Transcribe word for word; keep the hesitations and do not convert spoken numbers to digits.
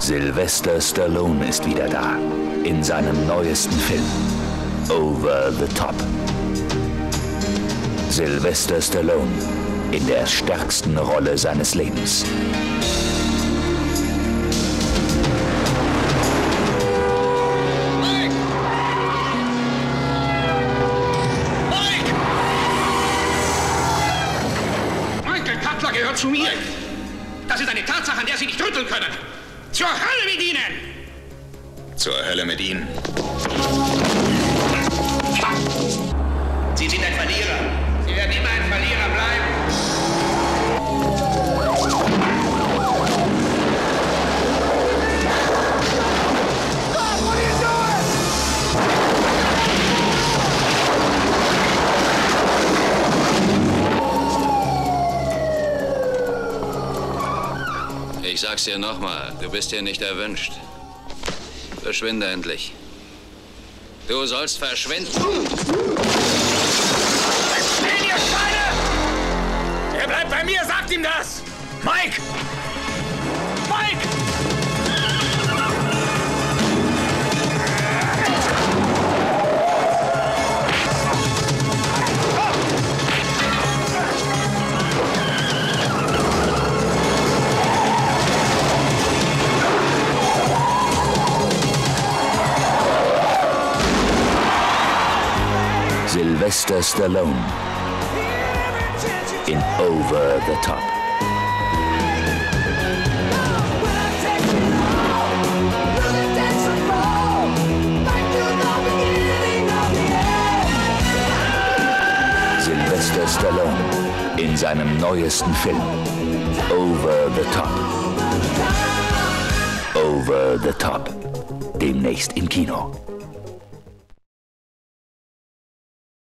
Sylvester Stallone ist wieder da, in seinem neuesten Film, Over the Top. Sylvester Stallone in der stärksten Rolle seines Lebens. Mike! Mike! Michael Cutler gehört zu mir. Das ist eine Tatsache, an der Sie nicht rütteln können. Zur Hölle mit Ihnen! Zur Hölle mit Ihnen. Sie sind ein Verlierer. Sie werden immer ein Verlierer bleiben. Stop! What are you doing? Ich sag's dir nochmal, du bist hier nicht erwünscht. Verschwinde endlich. Du sollst verschwinden. Stehen, ihr Schweine! Er bleibt bei mir, sagt ihm das! Mike! Mike! Sylvester Stallone in Over the Top. Sylvester Stallone in seinem neuesten Film Over the Top. Over the Top, demnächst im Kino.